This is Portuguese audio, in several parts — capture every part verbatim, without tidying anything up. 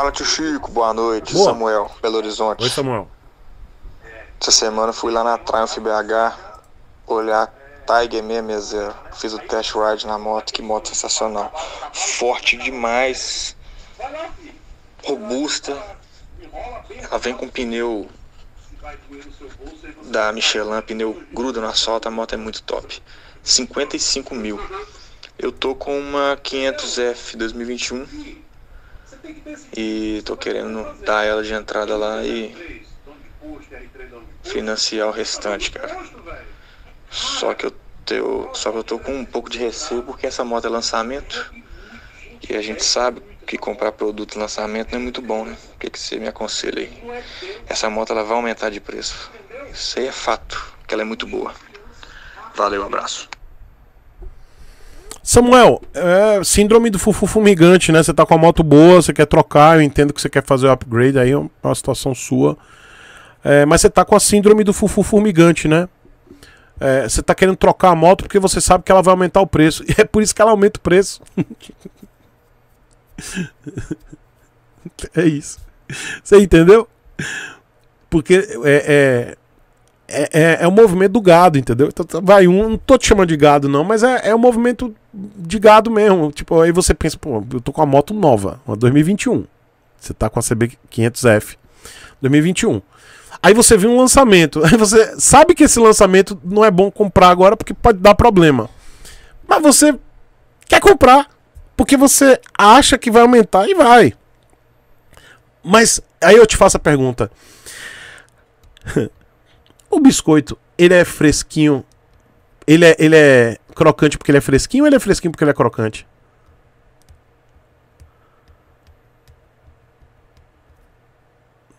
Fala, tio Chico, boa noite. Boa. Samuel, Belo Horizonte. Oi, Samuel. Essa semana eu fui lá na Triumph B H olhar Tiger seiscentos e sessenta. Fiz o test ride na moto, que moto sensacional. Forte demais, robusta. Ela vem com pneu da Michelin, pneu gruda no asfalto, a moto é muito top. cinquenta e cinco mil. Eu tô com uma quinhentos F dois mil e vinte e um e tô querendo dar ela de entrada lá e financiar o restante, cara. Só que eu, eu, só que eu tô com um pouco de receio porque essa moto é lançamento e a gente sabe que comprar produto lançamento não é muito bom, né? O que, que você me aconselha aí? Essa moto ela vai aumentar de preço. Isso aí é fato, que ela é muito boa. Valeu, abraço. Samuel, é síndrome do fufu fumigante, né? Você tá com a moto boa, você quer trocar, eu entendo que você quer fazer o upgrade, aí é uma situação sua. É, mas você tá com a síndrome do fufu fumigante, né? É, você tá querendo trocar a moto porque você sabe que ela vai aumentar o preço. E é por isso que ela aumenta o preço. É isso. Você entendeu? Porque é, é, é, é o movimento do gado, entendeu? Então, vai um, não tô te chamando de gado, não, mas é, é o movimento de gado mesmo. Tipo, aí você pensa, pô, eu tô com a moto nova, uma dois mil e vinte e um. Você tá com a C B quinhentos F dois mil e vinte e um. Aí você vê um lançamento. Aí você sabe que esse lançamento não é bom comprar agora porque pode dar problema. Mas você quer comprar porque você acha que vai aumentar e vai. Mas aí eu te faço a pergunta. O biscoito, ele é fresquinho? Ele é, ele é crocante porque ele é fresquinho ou ele é fresquinho porque ele é crocante?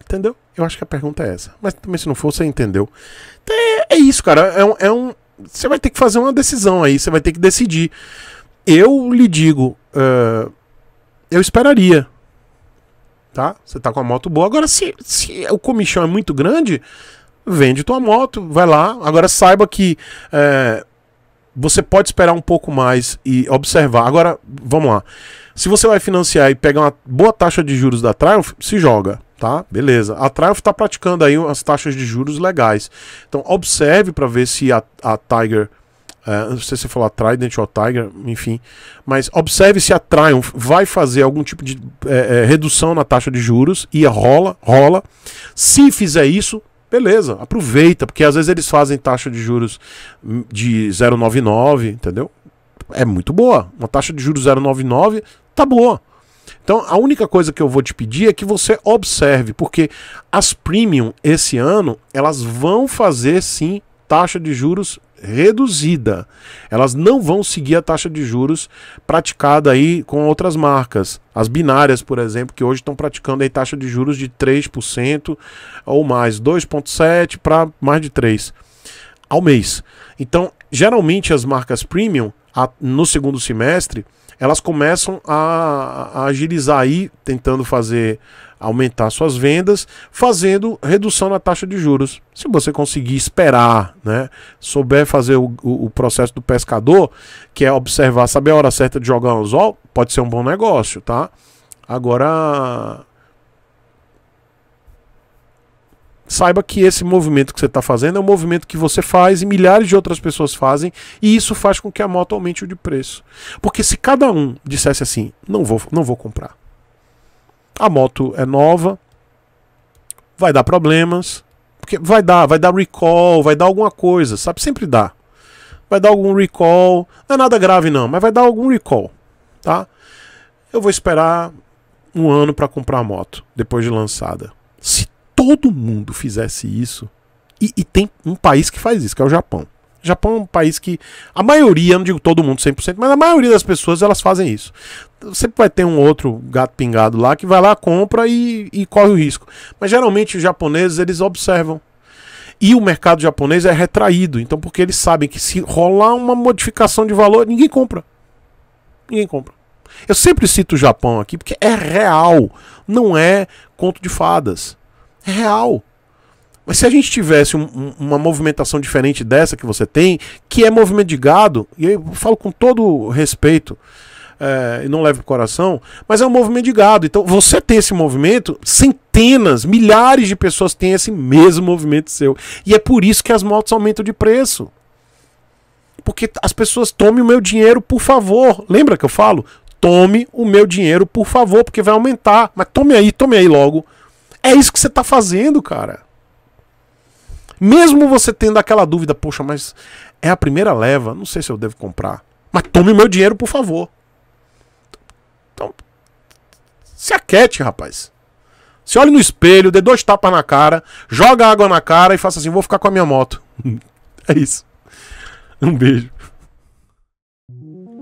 Entendeu? Eu acho que a pergunta é essa. Mas também se não for, você entendeu. Então, é, é isso, cara. É um, é um, você vai ter que fazer uma decisão aí. Você vai ter que decidir. Eu lhe digo, uh, eu esperaria. Tá? Você tá com a moto boa. Agora, se, se o comichão é muito grande, vende tua moto, vai lá. Agora, saiba que uh, você pode esperar um pouco mais e observar. Agora, vamos lá. Se você vai financiar e pegar uma boa taxa de juros da Triumph, se joga. Tá? Beleza. A Triumph está praticando aí as taxas de juros legais. Então, observe para ver se a, a Tiger, é, não sei se você falar Trident ou Tiger, enfim, mas observe se a Triumph vai fazer algum tipo de é, é, redução na taxa de juros e rola, rola. Se fizer isso, beleza, aproveita, porque às vezes eles fazem taxa de juros de zero vírgula noventa e nove, entendeu? É muito boa. Uma taxa de juros zero vírgula noventa e nove tá boa. Então a única coisa que eu vou te pedir é que você observe, porque as premium esse ano, elas vão fazer sim taxa de juros reduzida. Elas não vão seguir a taxa de juros praticada aí com outras marcas. As binárias, por exemplo, que hoje estão praticando aí taxa de juros de três por cento ou mais, dois vírgula sete por cento para mais de três por cento ao mês. Então geralmente as marcas premium a, no segundo semestre, elas começam a, a agilizar aí, tentando fazer aumentar suas vendas, fazendo redução na taxa de juros. Se você conseguir esperar, né, souber fazer o, o, o processo do pescador, que é observar, saber a hora certa de jogar o anzol, pode ser um bom negócio, tá? Agora, saiba que esse movimento que você está fazendo é um movimento que você faz e milhares de outras pessoas fazem, e isso faz com que a moto aumente o de preço. Porque se cada um dissesse assim, não vou, não vou comprar, a moto é nova, vai dar problemas, porque vai dar, vai dar recall, vai dar alguma coisa, sabe? Sempre dá. Vai dar algum recall, não é nada grave não, mas vai dar algum recall, tá? Eu vou esperar um ano para comprar a moto, depois de lançada. Se todo mundo fizesse isso, e, e tem um país que faz isso, que é o Japão. O Japão é um país que a maioria, não digo todo mundo cem por cento, mas a maioria das pessoas elas fazem isso. Sempre vai ter um outro gato pingado lá que vai lá, compra e, e corre o risco. Mas geralmente os japoneses eles observam. E o mercado japonês é retraído, então porque eles sabem que se rolar uma modificação de valor, ninguém compra. Ninguém compra. Eu sempre cito o Japão aqui porque é real, não é conto de fadas. É real. Mas se a gente tivesse um, um, uma movimentação diferente dessa que você tem, que é movimento de gado, e eu falo com todo respeito, é, e não leve pro coração, mas é um movimento de gado. Então você tem esse movimento, centenas, milhares de pessoas têm esse mesmo movimento seu. E é por isso que as motos aumentam de preço. Porque as pessoas, tomem o meu dinheiro, por favor. Lembra que eu falo? Tome o meu dinheiro, por favor, porque vai aumentar. Mas tome aí, tome aí logo. É isso que você tá fazendo, cara. Mesmo você tendo aquela dúvida, poxa, mas é a primeira leva, não sei se eu devo comprar. Mas tome o meu dinheiro, por favor. Então, se aquete, rapaz. Se olhe no espelho, dê dois tapas na cara, joga água na cara e faça assim, vou ficar com a minha moto. É isso. Um beijo.